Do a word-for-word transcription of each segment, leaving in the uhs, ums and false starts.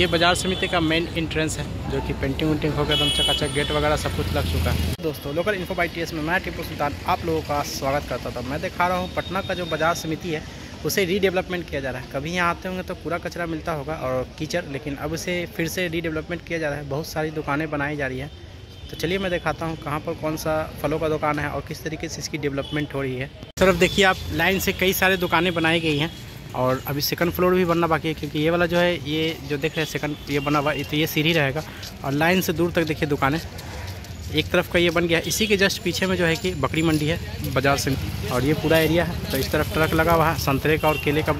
ये बाजार समिति का मेन एंट्रेंस है जो कि पेंटिंग वेंटिंग होकर एकदम चकाचक गेट वगैरह सब कुछ लग चुका है। दोस्तों लोकल इन्फो बाई टीएस में मैं टीपू सुल्तान आप लोगों का स्वागत करता था। मैं दिखा रहा हूँ पटना का जो बाजार समिति है उसे रीडेवलपमेंट किया जा रहा है। कभी यहाँ आते होंगे तो पूरा कचरा मिलता होगा और कीचड़, लेकिन अब उसे फिर से रीडेवलपमेंट किया जा रहा है। बहुत सारी दुकानें बनाई जा रही है, तो चलिए मैं दिखाता हूँ कहाँ पर कौन सा फलों का दुकान है और किस तरीके से इसकी डेवलपमेंट हो रही है। तरफ देखिए आप, लाइन से कई सारी दुकानें बनाई गई हैं और अभी सेकंड फ्लोर भी बनना बाकी है, क्योंकि ये वाला जो है, ये जो देख रहे हैं सेकंड ये बना हुआ है तो ये सीढ़ी रहेगा और लाइन से दूर तक देखिए दुकानें। एक तरफ का ये बन गया है, इसी के जस्ट पीछे में जो है कि बकरी मंडी है बाजार समिति और ये पूरा एरिया है। तो इस तरफ ट्रक लगा हुआ है, संतरे का और केले का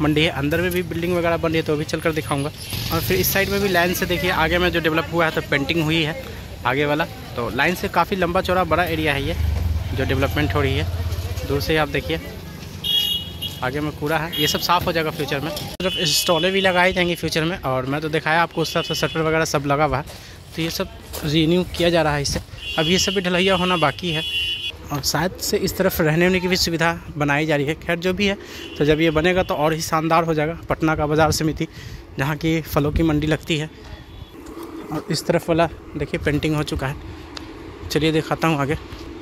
मंडी है। अंदर में भी बिल्डिंग वगैरह बन रही है तो भी चल कर दिखाऊँगा। और फिर इस साइड में भी लाइन से देखिए आगे में जो डेवलप हुआ है तो पेंटिंग हुई है आगे वाला, तो लाइन से काफ़ी लंबा चौड़ा बड़ा एरिया है ये जो डेवलपमेंट हो रही है। दूर से आप देखिए आगे में कूड़ा है, ये सब साफ़ हो जाएगा फ्यूचर में। सिर्फ स्टॉलें भी लगाई जाएंगी फ्यूचर में और मैं तो दिखाया आपको उस तरफ से शटर वगैरह सब लगा हुआ है, तो ये सब रीन्यू किया जा रहा है इससे। अब ये सब भी ढलैया होना बाकी है और शायद से इस तरफ रहने वहने की भी सुविधा बनाई जा रही है। खैर जो भी है, तो जब ये बनेगा तो और ही शानदार हो जाएगा पटना का बाजार समिति, जहाँ की फलों की मंडी लगती है। और इस तरफ वाला देखिए पेंटिंग हो चुका है, चलिए दिखाता हूँ आगे।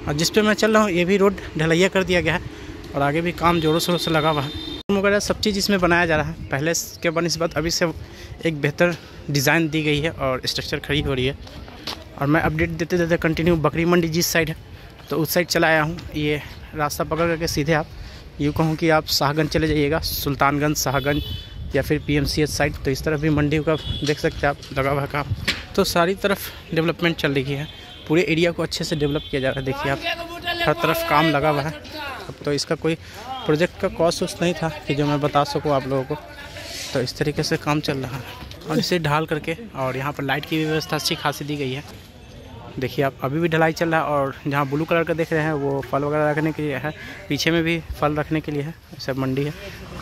और जिस पर मैं चल रहा हूँ ये भी रोड ढलैया कर दिया गया है और आगे भी काम जोरों शोरों से लगा हुआ है। वगैरह सब चीज़ इसमें बनाया जा रहा है, पहले के बन इस बात अभी से एक बेहतर डिज़ाइन दी गई है और स्ट्रक्चर खड़ी हो रही है। और मैं अपडेट देते देते कंटिन्यू बकरी मंडी जिस साइड है तो उस साइड चला आया हूँ। ये रास्ता पकड़ करके सीधे आप यूँ कहूँ कि आप शाहगंज चले जाइएगा, सुल्तानगंज शाहगंज या फिर P M C H side, तो इस तरफ भी मंडी का देख सकते हैं आप लगा हुआ काम। तो सारी तरफ डेवलपमेंट चल रही है, पूरे एरिया को अच्छे से डेवलप किया जा रहा है। देखिए आप हर तरफ काम लगा हुआ है, तो इसका कोई प्रोजेक्ट का कॉस्ट उस नहीं था कि जो मैं बता सकूं आप लोगों को। तो इस तरीके से काम चल रहा है और इसे ढाल करके, और यहाँ पर लाइट की भी व्यवस्था अच्छी खासी दी गई है। देखिए आप अभी भी ढलाई चल रहा है और जहाँ ब्लू कलर का देख रहे हैं वो फल वगैरह रखने के लिए है, पीछे में भी फल रखने के लिए है, सब मंडी है।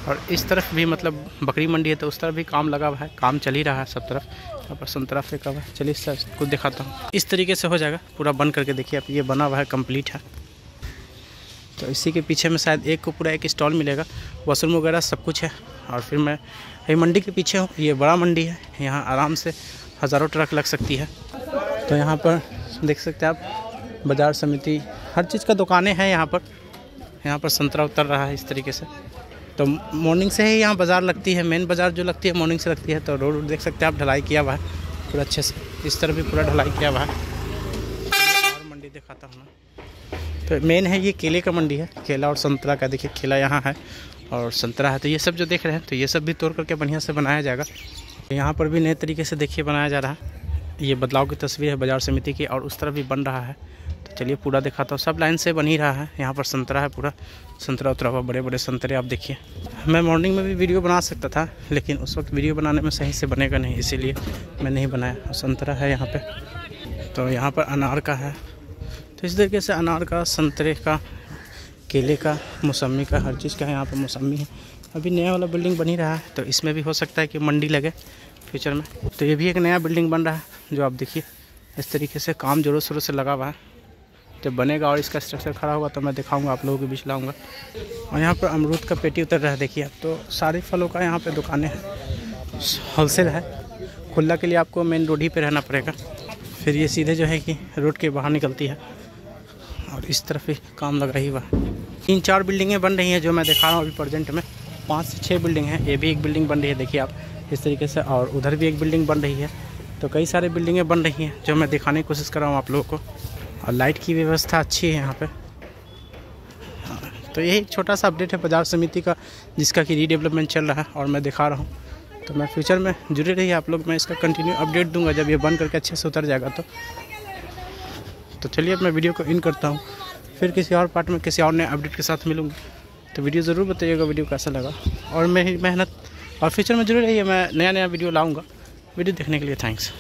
और इस तरफ भी मतलब बकरी मंडी है तो उस तरफ भी काम लगा हुआ है, काम चल ही रहा है सब तरफ। यहाँ पर संतरा फेंका हुआ है, चलिए सर कुछ दिखाता हूँ। इस तरीके से हो जाएगा पूरा बंद करके, देखिए आप ये बना हुआ है कम्प्लीट है। तो इसी के पीछे में शायद एक को पूरा एक स्टॉल मिलेगा, वॉशरूम वगैरह सब कुछ है। और फिर मैं ये मंडी के पीछे हूँ, ये बड़ा मंडी है, यहाँ आराम से हज़ारों ट्रक लग सकती है। तो यहाँ पर देख सकते हैं आप बाजार समिति, हर चीज़ का दुकानें हैं यहाँ पर। यहाँ पर संतरा उतर रहा है इस तरीके से, तो मॉर्निंग से ही यहाँ बाज़ार लगती है, मेन बाज़ार जो लगती है मॉर्निंग से लगती है। तो रोड देख सकते हैं आप ढलाई किया हुआ है पूरा अच्छे से, इस तरफ भी पूरा ढलाई किया हुआ है। और मंडी दिखाता हूँ मैं, तो मेन है ये केले का मंडी है, केला और संतरा का। देखिए केला यहाँ है और संतरा है, तो ये सब जो देख रहे हैं तो ये सब भी तोड़ करके बढ़िया से बनाया जाएगा। यहाँ पर भी नए तरीके से देखिए बनाया जा रहा है, ये बदलाव की तस्वीर है बाजार समिति की। और उस तरफ भी बन रहा है, तो चलिए पूरा दिखाता हूँ, सब लाइन से बन ही रहा है। यहाँ पर संतरा है, पूरा संतरा उतरा हुआ, बड़े बड़े संतरे आप देखिए। मैं मॉर्निंग में भी वीडियो बना सकता था, लेकिन उस वक्त वीडियो बनाने में सही से बनेगा नहीं, इसीलिए मैं नहीं बनाया। संतरा है यहाँ पर, तो यहाँ पर अनार का है, तो इस तरीके से अनार का, संतरे का, केले का, मौसमी का, हर चीज़ का। यहाँ पर मौसमी है, अभी नया वाला बिल्डिंग बन ही रहा है, तो इसमें भी हो सकता है कि मंडी लगे फ्यूचर में। तो ये भी एक नया बिल्डिंग बन रहा है जो आप देखिए, इस तरीके से काम जोरों शोरों से लगा हुआ है। जब बनेगा और इसका स्ट्रक्चर खड़ा होगा तो मैं दिखाऊंगा आप लोगों के बीच लाऊँगा। और यहाँ पर अमरूद का पेटी उतर रहा है, देखिए आप। तो सारे फलों का यहाँ पर दुकानें हैं, होलसेल है। खुला के लिए आपको मेन रोड ही पर रहना पड़ेगा, फिर ये सीधे जो है कि रोड के बाहर निकलती है। और इस तरफ ही काम लग रही है, तीन चार बिल्डिंगें बन रही हैं जो मैं दिखा रहा हूँ अभी प्रेजेंट में, पाँच से छः बिल्डिंग हैं। ये भी एक बिल्डिंग बन रही है, देखिए आप इस तरीके से, और उधर भी एक बिल्डिंग बन रही है। तो कई सारे बिल्डिंगें बन रही हैं जो मैं दिखाने की कोशिश कर रहा हूँ आप लोगों को। और लाइट की व्यवस्था अच्छी है यहाँ पर। तो यही एक छोटा सा अपडेट है बाजार समिति का, जिसका कि रीडेवलपमेंट चल रहा है और मैं दिखा रहा हूँ। तो मैं फ्यूचर में जुड़े रही आप लोग, मैं इसका कंटिन्यू अपडेट दूँगा जब ये बन करके अच्छे से उतर जाएगा। तो तो चलिए अब मैं वीडियो को इन करता हूँ, फिर किसी और पार्ट में किसी और नए अपडेट के साथ मिलूँगी। तो वीडियो ज़रूर बताइएगा वीडियो कैसा लगा, और मेरी मेहनत और फ्यूचर में जुड़े रहिए, मैं नया नया वीडियो लाऊँगा। वीडियो देखने के लिए थैंक्स।